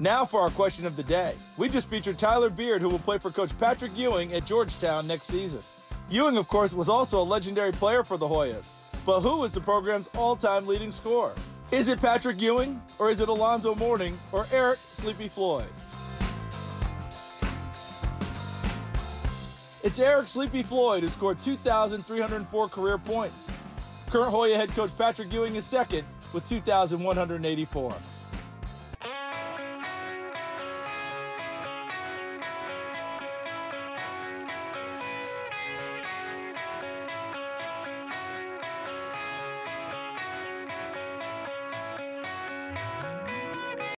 Now for our question of the day. We just featured Tyler Beard, who will play for Coach Patrick Ewing at Georgetown next season. Ewing, of course, was also a legendary player for the Hoyas, but who is the program's all-time leading scorer? Is it Patrick Ewing, or is it Alonzo Mourning, or Eric Sleepy Floyd? It's Eric Sleepy Floyd, who scored 2,304 career points. Current Hoya head coach Patrick Ewing is second with 2,184.